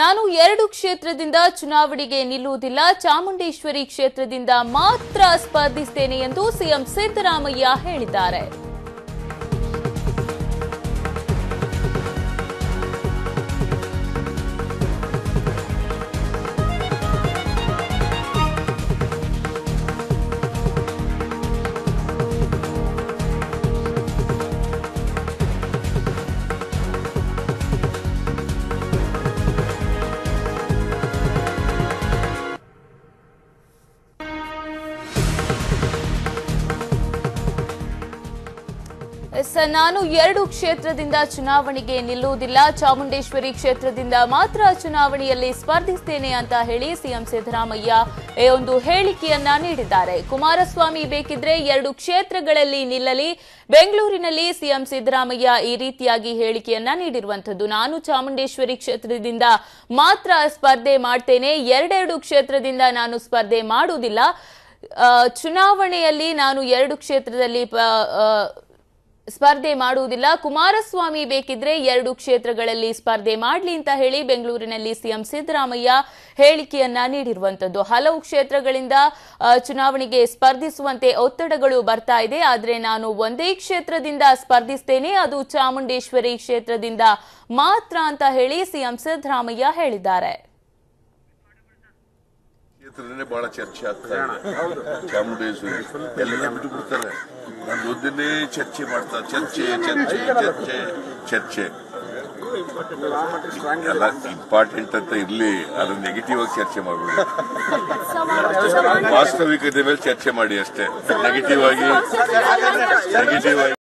ನಾನು ಎರಡು ಕ್ಷೇತ್ರದಿಂದ ಚುನಾವಣೆಗೆ ನಿಲ್ಲುವುದಿಲ್ಲ, ಚಾಮುಂಡೇಶ್ವರಿ ಕ್ಷೇತ್ರದಿಂದ ಮಾತ್ರ ಸ್ಪರ್ಧಿಸುತ್ತೇನೆ ಎಂದು ಸಿಎಂ ಸಿದ್ದರಾಮಯ್ಯ ಹೇಳಿದ್ದಾರೆ. ನಾನು ಎರಡು ಕ್ಷೇತ್ರದಿಂದ ಚುನಾವಣೆಗೆ ನಿಲ್ಲುವುದಿಲ್ಲ, ಚಾಮುಂಡೇಶ್ವರಿ ಕ್ಷೇತ್ರದಿಂದ ಮಾತ್ರ ಚುನಾವಣೆಯಲ್ಲಿ ಸ್ಪರ್ಧಿಸ್ತೇನೆ ಅಂತ ಹೇಳಿ ಸಿಎಂ ಸಿದ್ದರಾಮಯ್ಯ ಒಂದು ಹೇಳಿಕೆಯನ್ನ ನೀಡಿದ್ದಾರೆ. ಕುಮಾರಸ್ವಾಮಿ ಬೇಕಿದ್ರೆ ಎರಡು ಕ್ಷೇತ್ರಗಳಲ್ಲಿ ನಿಲ್ಲಲಿ. ಬೆಂಗಳೂರಿನಲ್ಲಿ ಸಿಎಂ ಸಿದ್ದರಾಮಯ್ಯ ಈ ರೀತಿಯಾಗಿ ಹೇಳಿಕೆಯನ್ನ ನೀಡಿರುವಂತದ್ದು. ನಾನು ಚಾಮುಂಡೇಶ್ವರಿ ಕ್ಷೇತ್ರದಿಂದ ಮಾತ್ರ ಸ್ಪರ್ಧೆ ಮಾಡ್ತೇನೆ, ಎರಡೆರಡು ಕ್ಷೇತ್ರದಿಂದ ನಾನು ಸ್ಪರ್ಧೆ ಮಾಡುವುದಿಲ್ಲ. ಚುನಾವಣೆಯಲ್ಲಿ ನಾನು ಎರಡು ಕ್ಷೇತ್ರದಲ್ಲಿ ಸ್ಪರ್ಧೆ ಮಾಡುವುದಿಲ್ಲ. ಕುಮಾರಸ್ವಾಮಿ ಬೇಕಿದ್ರೆ ಎರಡು ಕ್ಷೇತ್ರಗಳಲ್ಲಿ ಸ್ಪರ್ಧೆ ಮಾಡಲಿ ಅಂತ ಹೇಳಿ ಬೆಂಗಳೂರಿನಲ್ಲಿ ಸಿಎಂ ಸಿದ್ದರಾಮಯ್ಯ ಹೇಳಿಕೆಯನ್ನ ನೀಡಿರುವಂತದ್ದು. ಹಲವು ಕ್ಷೇತ್ರಗಳಿಂದ ಚುನಾವಣೆಗೆ ಸ್ಪರ್ಧಿಸುವಂತೆ ಒತ್ತಡಗಳು ಬರ್ತಾ ಇದೆ, ಆದರೆ ನಾನು ಒಂದೇ ಕ್ಷೇತ್ರದಿಂದ ಸ್ಪರ್ಧಿಸ್ತೇನೆ, ಅದು ಚಾಮುಂಡೇಶ್ವರಿ ಕ್ಷೇತ್ರದಿಂದ ಮಾತ್ರ ಅಂತ ಹೇಳಿ ಸಿಎಂ ಸಿದ್ದರಾಮಯ್ಯ ಹೇಳಿದ್ದಾರೆ. ಬಹಳ ಚರ್ಚೆ ಆಗ್ತಾ ಇದೆ ಚಾಮುಂಡೇಶ್ವರಿ, ಎಲ್ಲರೂ ಬಿಟ್ಟು ಬಿಡ್ತಾರೆ. ಒಂದನ್ನೇ ಚರ್ಚೆ ಮಾಡ್ತಾರೆ, ಚರ್ಚೆ ಚರ್ಚೆ ಚರ್ಚೆ ಚರ್ಚೆ. ಎಲ್ಲ ಇಂಪಾರ್ಟೆಂಟ್ ಅಂತ ಇರಲಿ, ಅದನ್ನ ನೆಗೆಟಿವ್ ಆಗಿ ಚರ್ಚೆ ಮಾಡಬಹುದು. ವಾಸ್ತವಿಕತೆ ಮೇಲೆ ಚರ್ಚೆ ಮಾಡಿ ಅಷ್ಟೇ, ನೆಗೆಟಿವ್ ಆಗಿ.